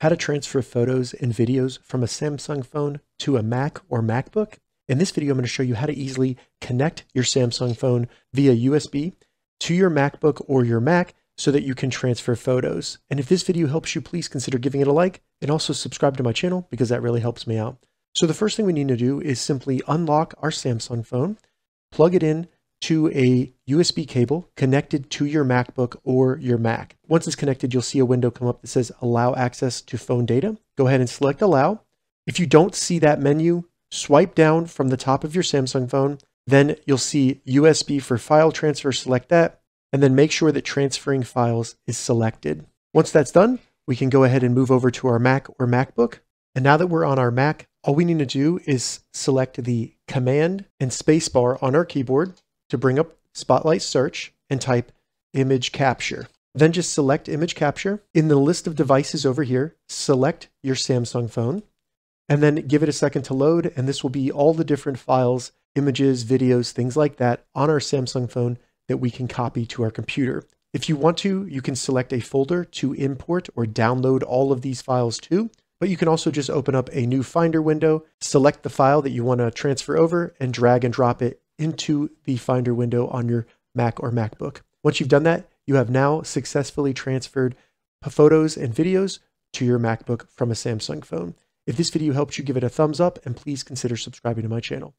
How to transfer photos and videos from a Samsung phone to a Mac or MacBook. In this video, I'm going to show you how to easily connect your Samsung phone via USB to your MacBook or your Mac so that you can transfer photos. And if this video helps you, please consider giving it a like and also subscribe to my channel because that really helps me out. So the first thing we need to do is simply unlock our Samsung phone, plug it in to a USB cable connected to your MacBook or your Mac. Once it's connected, you'll see a window come up that says allow access to phone data. Go ahead and select allow. If you don't see that menu, swipe down from the top of your Samsung phone. Then you'll see USB for file transfer, select that, and then make sure that transferring files is selected. Once that's done, we can go ahead and move over to our Mac or MacBook. And now that we're on our Mac, all we need to do is select the command and spacebar on our keyboard to bring up Spotlight Search and type image capture. Then just select image capture. In the list of devices over here, select your Samsung phone and then give it a second to load. And this will be all the different files, images, videos, things like that on our Samsung phone that we can copy to our computer. If you want to, you can select a folder to import or download all of these files to, but you can also just open up a new Finder window, select the file that you want to transfer over and drag and drop it into the Finder window on your Mac or MacBook. Once you've done that, you have now successfully transferred photos and videos to your MacBook from a Samsung phone. If this video helped you, give it a thumbs up and please consider subscribing to my channel.